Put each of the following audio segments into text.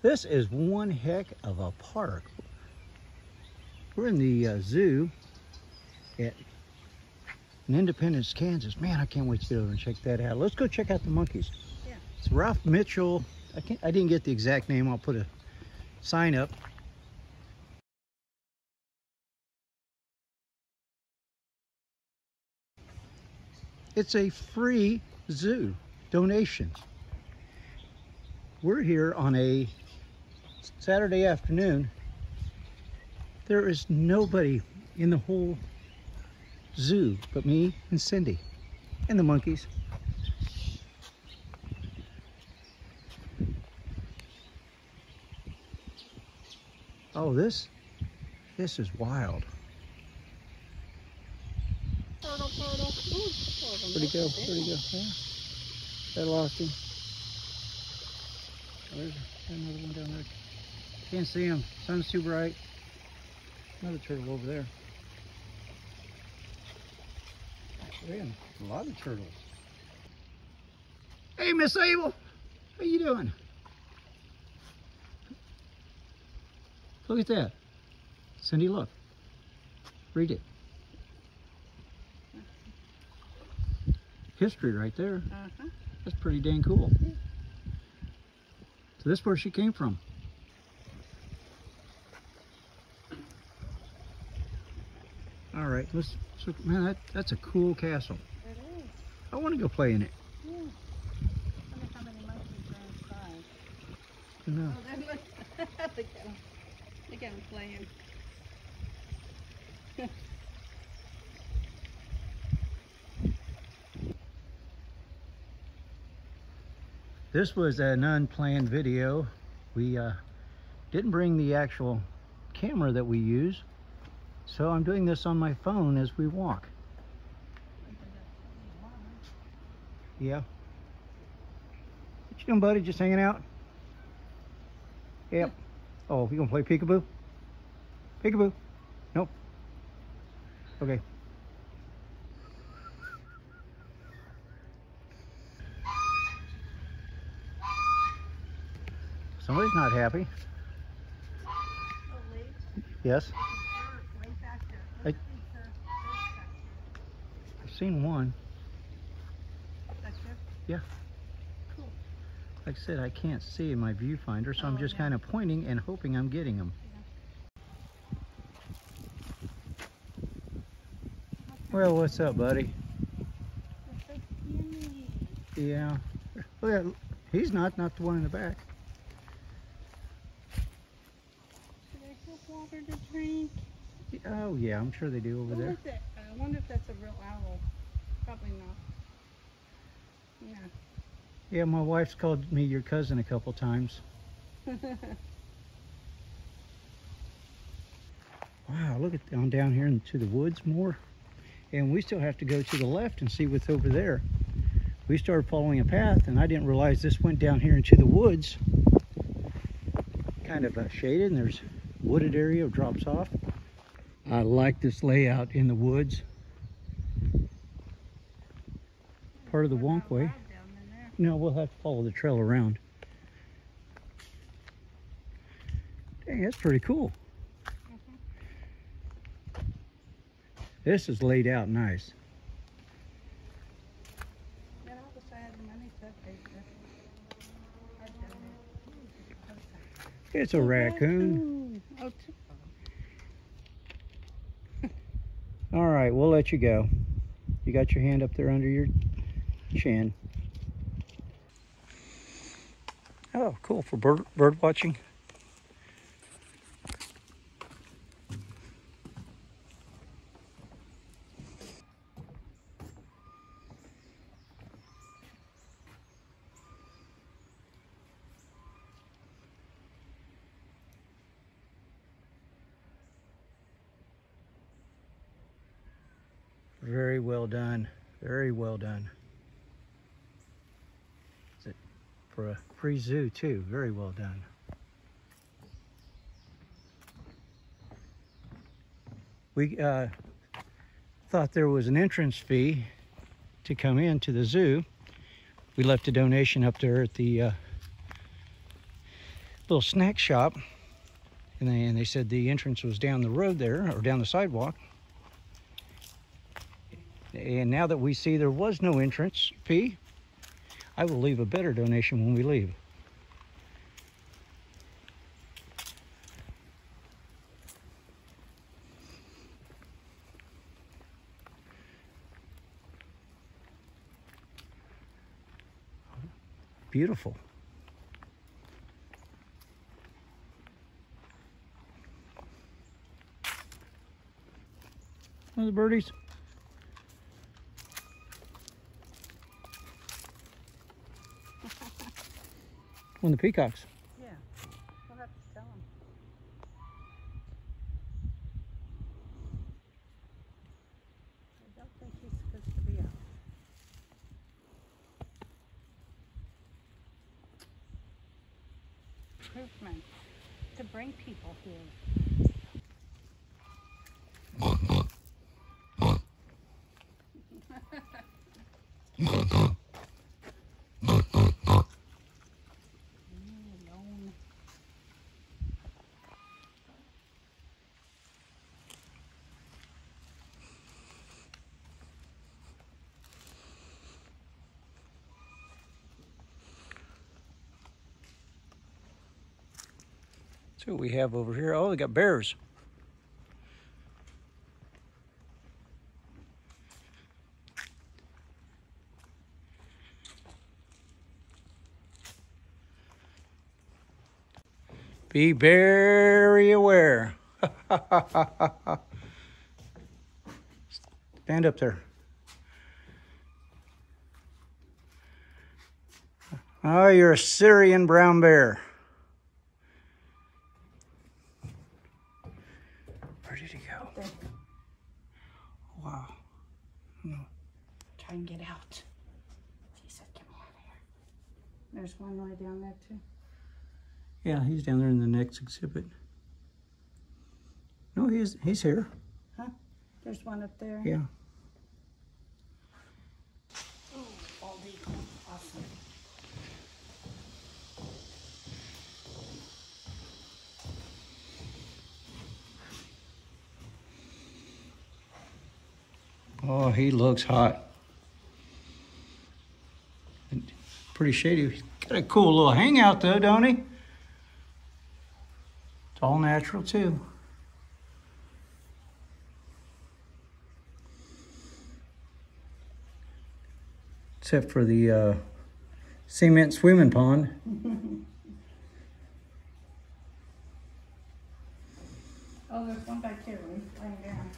This is one heck of a park. We're in the zoo at Independence, Kansas. Man, I can't wait to get over and check that out. Let's go check out the monkeys. Yeah. It's Ralph Mitchell. I didn't get the exact name. I'll put a sign up. It's a free zoo, donations. We're here on a Saturday afternoon. There is nobody in the whole zoo but me and Cindy and the monkeys. Oh, this is wild. Where'd he go? Yeah. They're locked in. There's another one down there. Can't see him. Sun's too bright. Another turtle over there. Man, a lot of turtles. Hey, Miss Able. How you doing? Look at that. Cindy, look. Read it. History right there. That's pretty dang cool. So this is where she came from. All right, let's. So, man, that's a cool castle. It is. I want to go play in it. Yeah. I wonder how many monkeys are inside. Oh, look at them playing. This was an unplanned video. We didn't bring the actual camera that we use, so I'm doing this on my phone as we walk. Yeah. What you doing, buddy? Just hanging out? Yep. Oh, you gonna play peekaboo? Peekaboo? Nope. Okay. Somebody's not happy. Yes. I've seen one. That's true? Yeah. Cool. Like I said, I can't see in my viewfinder, so I'm just kind of pointing and hoping I'm getting them. Yeah. Well, what's up, buddy? That's so skinny. Yeah. Look at, he's not the one in the back. Water to drink. Oh yeah, I'm sure they do over there. That? I wonder if that's a real owl. Probably not. Yeah. Yeah, my wife's called me your cousin a couple times. Wow, look at on down here into the woods more. And we still have to go to the left and see what's over there. We started following a path and I didn't realize this went down here into the woods. Kind of shaded, and there's wooded area drops off. I like this layout in the woods. Part of the walkway. No, we'll have to follow the trail around. Dang, that's pretty cool. This is laid out nice. It's a raccoon. All right, we'll let you go. You got your hand up there under your chin. Oh, cool, for bird watching. Very well done. Very well done. Is it for a free zoo too? Very well done. We thought there was an entrance fee to come into the zoo. We left a donation up there at the little snack shop, and they said the entrance was down the road there, or down the sidewalk. And now that we see there was no entrance fee, I will leave a better donation when we leave. Beautiful. One of the birdies. One of the peacocks. Yeah, we'll have to tell them. I don't think he's supposed to be out. Improvement to bring people here. See what we have over here. Oh, they got bears. Be very aware. Stand up there. Oh, you're a Syrian brown bear. Try and get out. He said, get me out of here. There's one way down there too. Yeah, he's down there in the next exhibit. No, he's here. Huh? There's one up there. Yeah. Oh, bald eagle. Awesome. Oh, he looks hot. Pretty shady. He's got a cool little hangout though, don't he? It's all natural too. Except for the cement swimming pond. Oh, there's one back here laying down.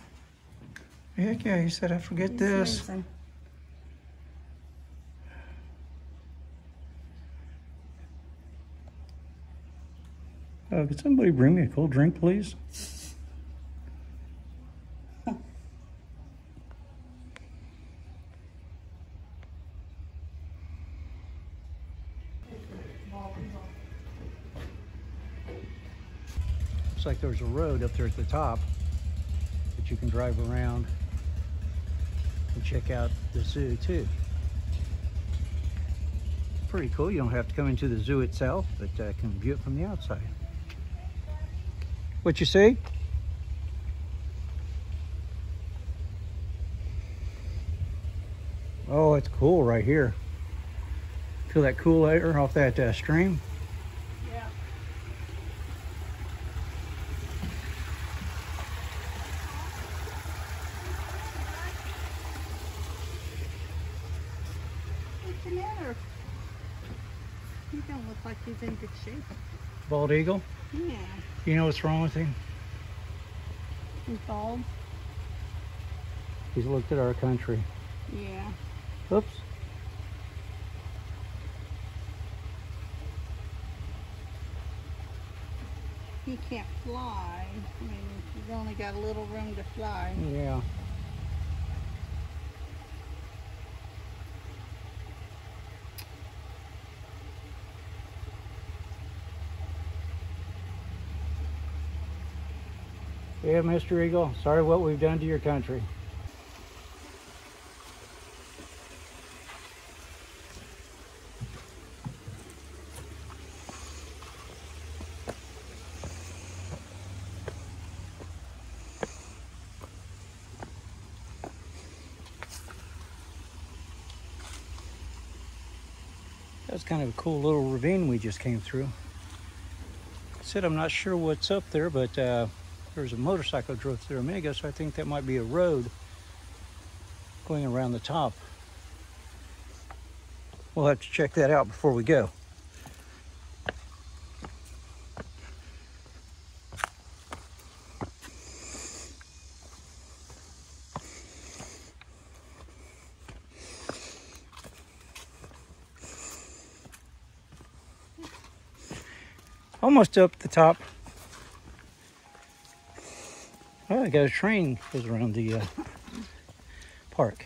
Heck yeah, he said, I forget this. Amazing. Could somebody bring me a cold drink, please? Huh. Looks like there's a road up there at the top that you can drive around and check out the zoo too. Pretty cool. You don't have to come into the zoo itself, but can view it from the outside. What you see? Oh, it's cool right here. Feel that cool air off that stream? Yeah. What's the matter? You don't look like he's in good shape. Bald eagle? Yeah. You know what's wrong with him? He's bald. He's looked at our country. Yeah. Oops. He can't fly. I mean, he's only got a little room to fly. Yeah. Yeah, Mr. Eagle, sorry what we've done to your country. That was kind of a cool little ravine we just came through. I said I'm not sure what's up there, but there was a motorcycle drove through a minute ago, so I think that might be a road going around the top. We'll have to check that out before we go. Almost up the top. Well, I got a train goes around the park.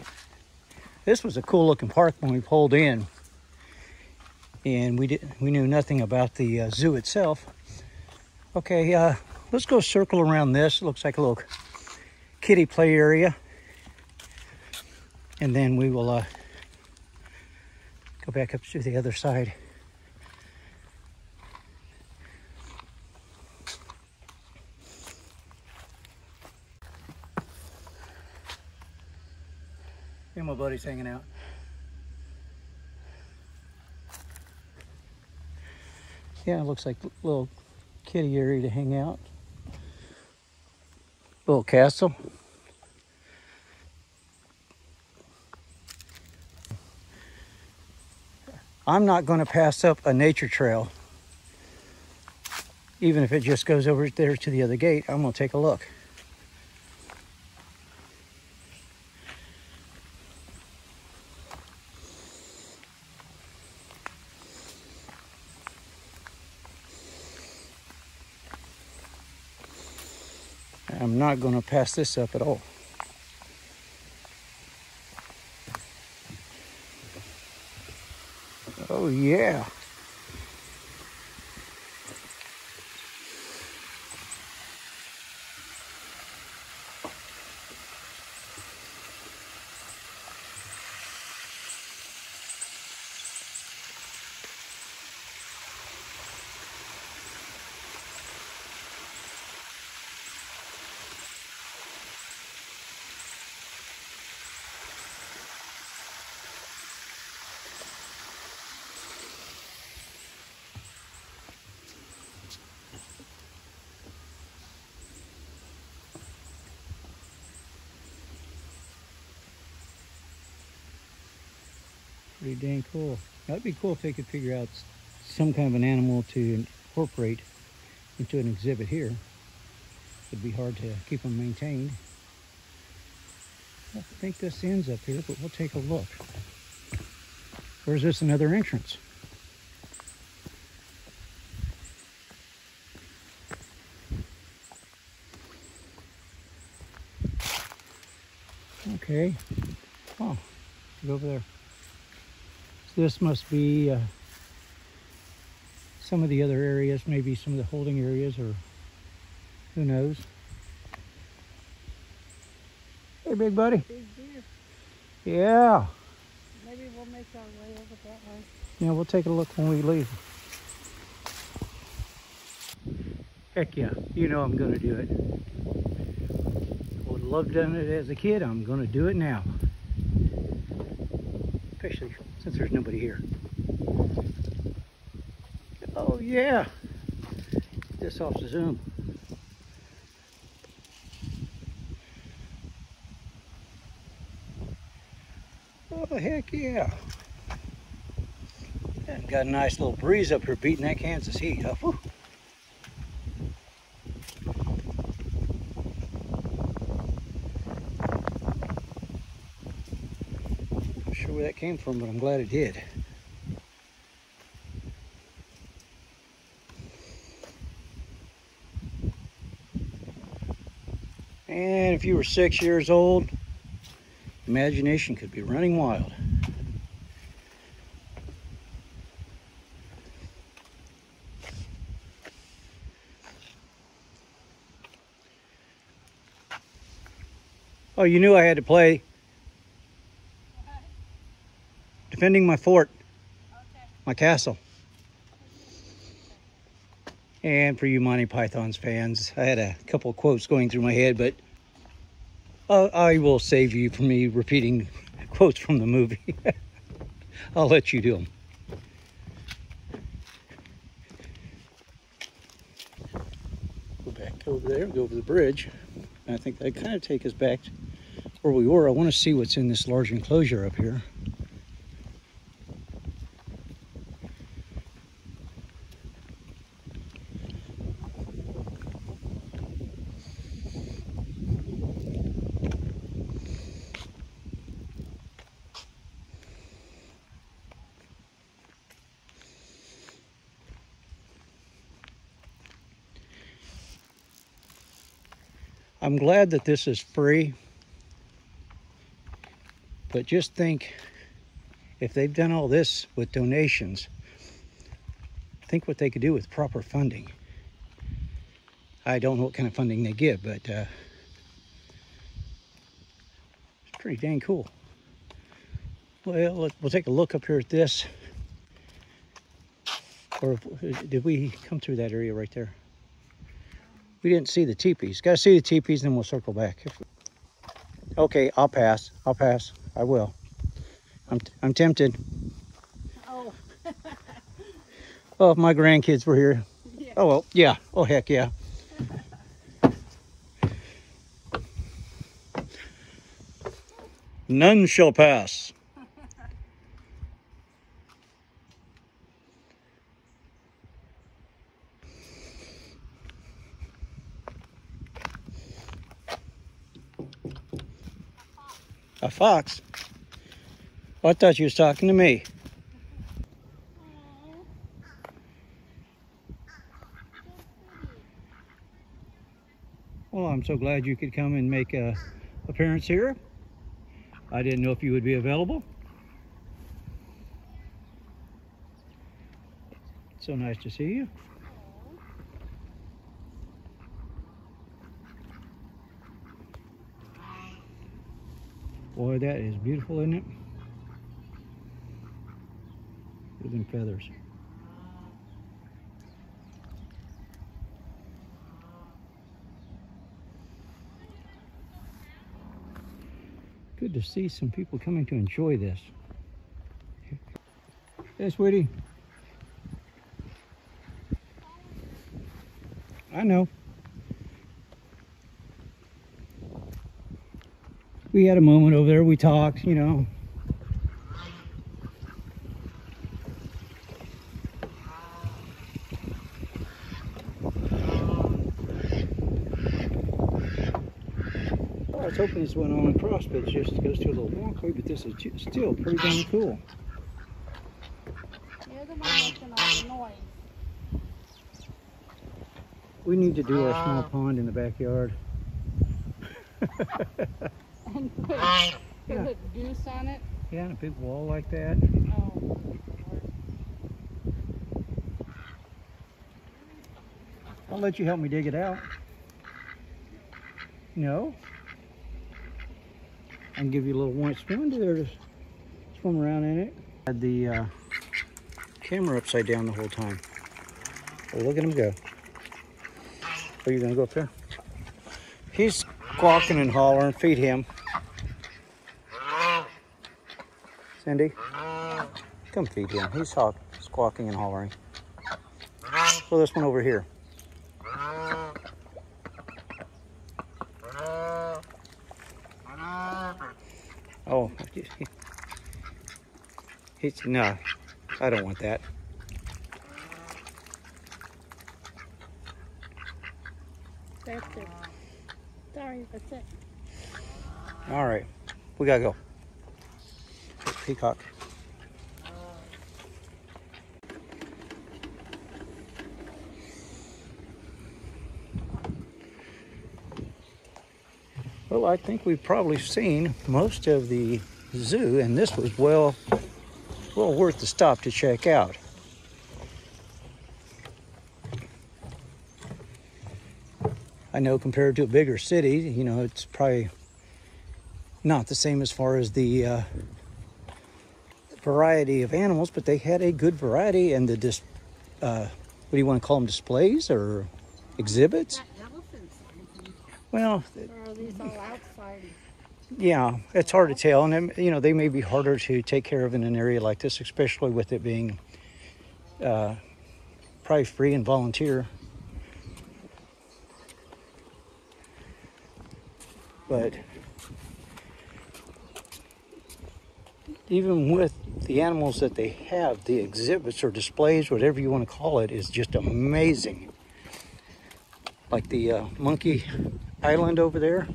This was a cool looking park when we pulled in, and we knew nothing about the zoo itself. Okay, let's go circle around this. It looks like a little kiddie play area, and then we will go back up to the other side. And my buddy's hanging out. Yeah, it looks like a little kitty area to hang out. Little castle. I'm not going to pass up a nature trail. Even if it just goes over there to the other gate, I'm going to take a look. I'm not going to pass this up at all. Oh yeah. Pretty dang cool. That'd be cool if they could figure out some kind of an animal to incorporate into an exhibit here. It'd be hard to keep them maintained. I think this ends up here, but we'll take a look. Or is this another entrance? Okay. Oh, go over there. This must be some of the other areas, maybe some of the holding areas, or who knows. Hey, big buddy. Big deer. Yeah. Maybe we'll make our way over that way. Yeah, we'll take a look when we leave. Heck yeah, you know I'm going to do it. I would love done it as a kid. I'm going to do it now. Especially since there's nobody here. Oh yeah! Get this off the zoom. Oh heck yeah! And got a nice little breeze up here beating that Kansas heat up. Woo. Where that came from, but I'm glad it did. And if you were 6 years old, imagination could be running wild. Oh, you knew I had to play Defending My Fort, okay. My castle. And for you Monty Python's fans, I had a couple of quotes going through my head, but I will save you from me repeating quotes from the movie. I'll let you do them. over there, go over the bridge. And I think that'd kind of take us back to where we were. I want to see what's in this large enclosure up here. I'm glad that this is free, but just think, if they've done all this with donations, think what they could do with proper funding. I don't know what kind of funding they give, but it's pretty dang cool. Well, we'll take a look up here at this. Or did we come through that area right there? We didn't see the teepees. Gotta see the teepees, then we'll circle back. Okay, I'll pass. I'll pass. I will. I'm tempted. Oh. Oh, if my grandkids were here. Yeah. Oh, well, yeah. Oh, heck yeah. None shall pass. A fox? Well, I thought you was talking to me. Well, I'm so glad you could come and make an appearance here. I didn't know if you would be available. It's so nice to see you. Boy, that is beautiful, isn't it? Even feathers. Good to see some people coming to enjoy this. Hey, sweetie. I know. We had a moment over there, we talked, you know. Well, I was hoping this went on across, but it just goes through a little walkway, but this is still pretty darn cool. They're the ones making all the noise. We need to do our small pond in the backyard. And put a goose on it? Yeah, and a big wall like that. Oh. I'll let you help me dig it out. No? I can give you a little one spoon there to swim around in it. I had the camera upside down the whole time. Well, look at him go. Are you going to go up there? He's squawking and hollering. Feed him. Cindy, come feed him. He's squawking and hollering. So this one over here. Oh, he's no. I don't want that. That's it. Sorry, that's it. All right, we gotta go. Peacock. Well, I think we've probably seen most of the zoo, and this was well worth the stop to check out. I know compared to a bigger city, you know, it's probably not the same as far as the variety of animals, but they had a good variety, and the what do you want to call them, displays or exhibits? Not elephants, I think. Well, or are these all outside? Yeah, it's hard to tell, and you know, they may be harder to take care of in an area like this, especially with it being probably free and volunteer. But even with the animals that they have, the exhibits or displays, whatever you want to call it, is just amazing. Like the monkey island over there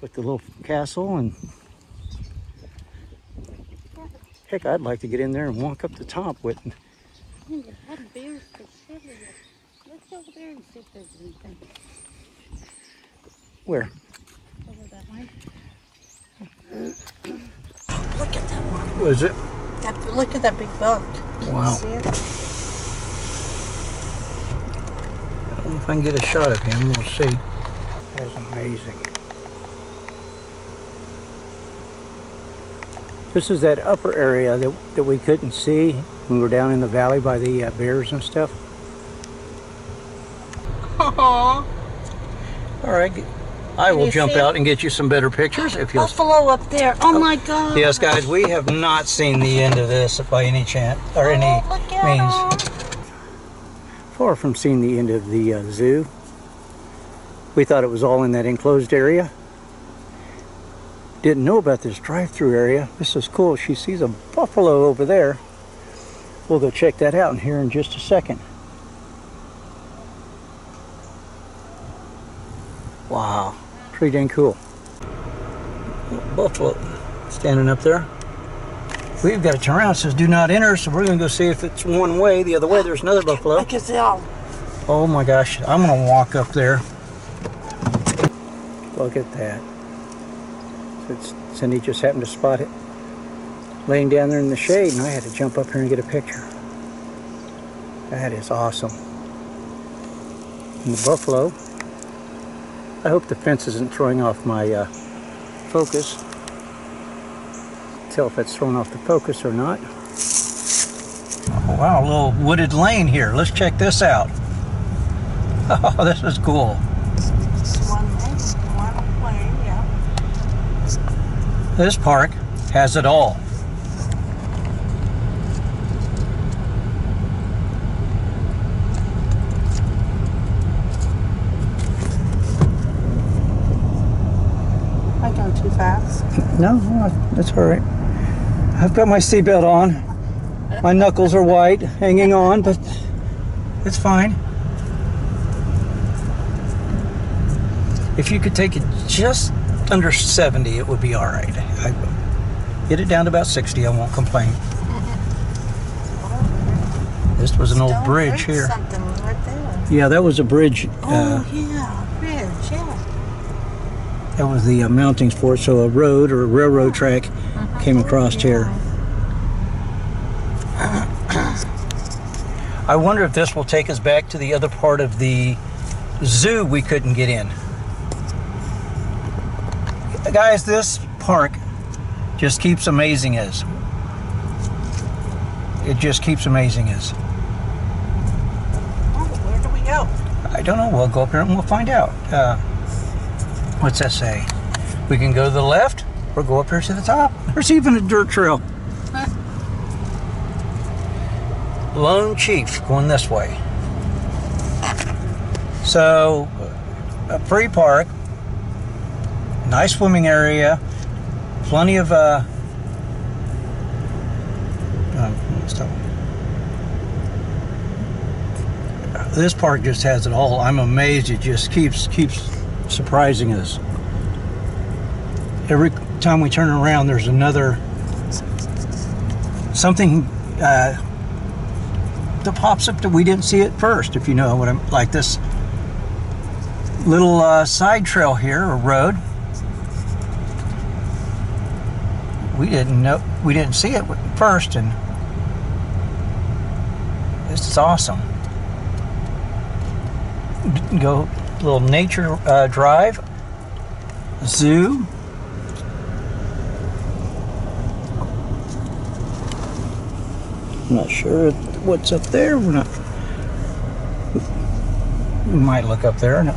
with the little castle, and heck, I'd like to get in there and walk up the top with bears for sure. Let's go over there and see if there's anything. Where? Over that way. Look at that one. What is it? Look at that big bug. Wow. See it? I don't know if I can get a shot of him. We'll see. That's amazing. This is that upper area that we couldn't see when we were down in the valley by the bears and stuff. Aww. All right, I will jump out and get you some better pictures if you'll. Buffalo up there. Oh my God. Yes, guys, we have not seen the end of this by any chance or any means. Far from seeing the end of the zoo. We thought it was all in that enclosed area. Didn't know about this drive-through area. This is cool. She sees a buffalo over there. We'll go check that out in here in just a second. Wow, pretty dang cool. Buffalo standing up there. We've got to turn around. It says do not enter, so we're gonna go see if it's one way. The other way there's another buffalo. Oh my gosh, I'm gonna walk up there. Look at that. Cindy just happened to spot it laying down there in the shade, and I had to jump up here and get a picture. That is awesome. And the buffalo. I hope the fence isn't throwing off my focus. Can't tell if it's throwing off the focus or not. Oh, wow, a little wooded lane here. Let's check this out. Oh, this is cool. This park has it all. I go too fast. No, that's all right. I've got my seatbelt on. My knuckles are white, hanging on, but it's fine. If you could take it just under 70, it would be all right. I get it down to about 60, I won't complain. This was an old bridge here. Something right there. Yeah, that was a bridge. Yeah. That was the mountings for it, so a road or a railroad track came across here. I wonder if this will take us back to the other part of the zoo we couldn't get in. Guys, this park just keeps amazing us. It just keeps amazing us. Oh, where do we go? I don't know. We'll go up here and we'll find out. What's that say? We can go to the left or go up here to the top. There's even a dirt trail. Huh? Lone Chief going this way. So, a free park. Nice swimming area, plenty of this park just has it all. I'm amazed. It just keeps surprising us. Every time we turn around, there's another something that pops up that we didn't see at first, if you know what I'm like. This little side trail here, or road. We didn't see it first, and this is awesome. Go little nature drive, zoo. I'm not sure what's up there. We're not. We might look up there. No.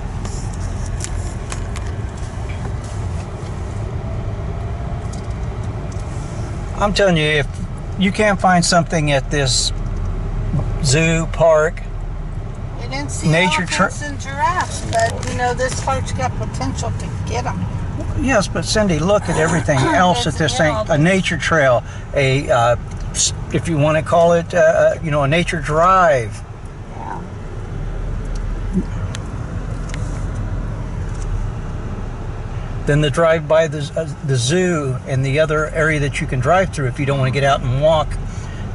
I'm telling you, if you can't find something at this zoo park, we didn't see elephants and giraffes, but you know this park's got potential to get them. Yes, but Cindy, look at everything else at this thing. A nature trail, a if you want to call it, you know, a nature drive. Yeah. Then the drive by the zoo and the other area that you can drive through. If you don't want to get out and walk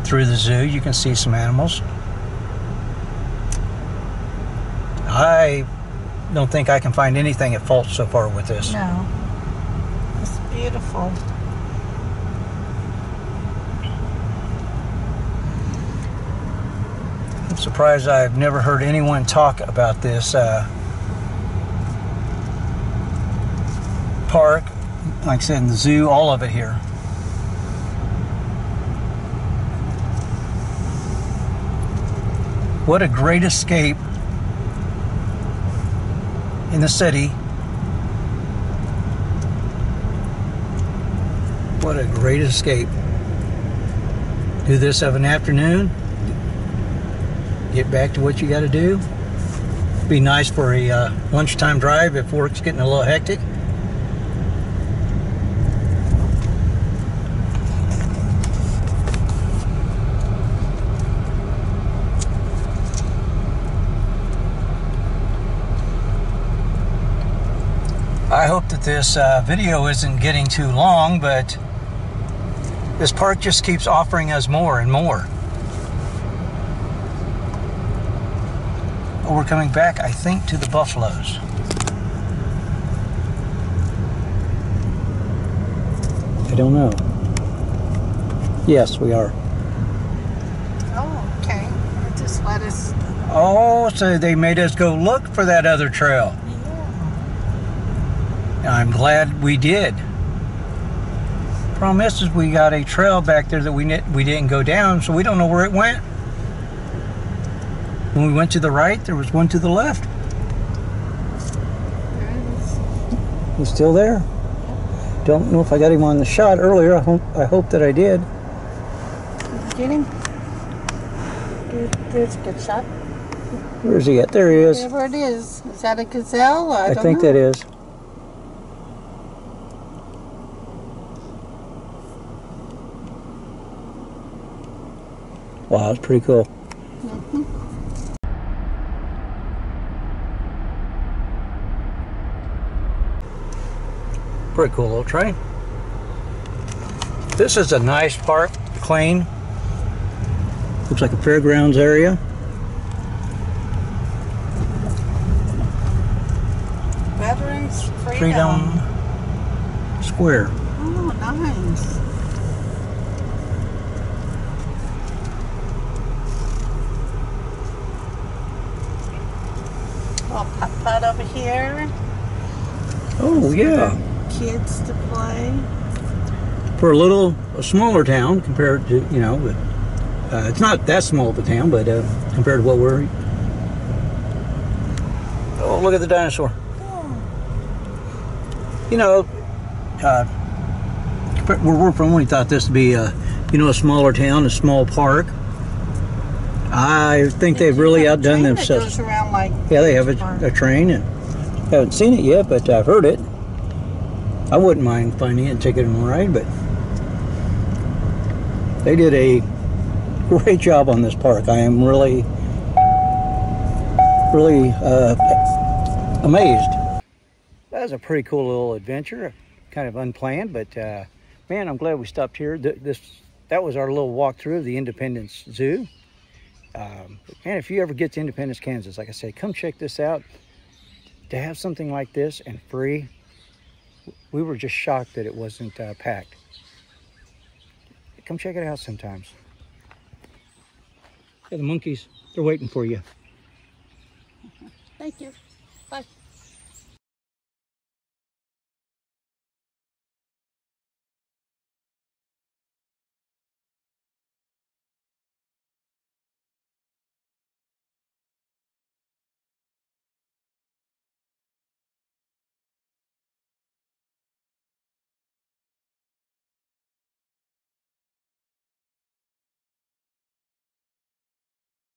through the zoo, you can see some animals. I don't think I can find anything at fault so far with this. No. It's beautiful. I'm surprised I've never heard anyone talk about this park, like I said, in the zoo, all of it here. What a great escape in the city. What a great escape. Do this of an afternoon. Get back to what you got to do. Be nice for a lunchtime drive if work's getting a little hectic. I hope that this video isn't getting too long, but this park just keeps offering us more and more. We're coming back, I think, to the buffaloes. I don't know. Yes, we are. Oh, okay. They just let us... Oh, so they made us go look for that other trail. Yeah. I'm glad we did. Problem is we got a trail back there that we didn't go down, so we don't know where it went. When we went to the right, there was one to the left. There it is. Still there. Don't know if I got him on the shot earlier. I hope that I did. Did you get him? There's a good shot. Where is he at? There he is. Wherever it is. Is that a gazelle? I don't know. I think that is. Wow, that's pretty cool. Pretty cool little train. This is a nice park, clean. Looks like a fairgrounds area. Veterans Freedom Square. Oh, nice. Little putt-putt over here. Oh, yeah. Kids to play. For a smaller town compared to, you know, it's not that small of a town, but compared to what we're... Oh, look at the dinosaur. Oh. You know, where we're from, we thought this to be, you know, a smaller town, a small park. I think they've really outdone themselves. Like, yeah, they have a train. And haven't seen it yet, but I've heard it. I wouldn't mind finding it and taking it on a ride, but they did a great job on this park. I am really, really amazed. That was a pretty cool little adventure, kind of unplanned, but man, I'm glad we stopped here. That was our little walkthrough of the Independence Zoo. And if you ever get to Independence, Kansas, like I say, come check this out. To have something like this and free, we were just shocked that it wasn't packed. Come check it out sometimes. Yeah, the monkeys, they're waiting for you.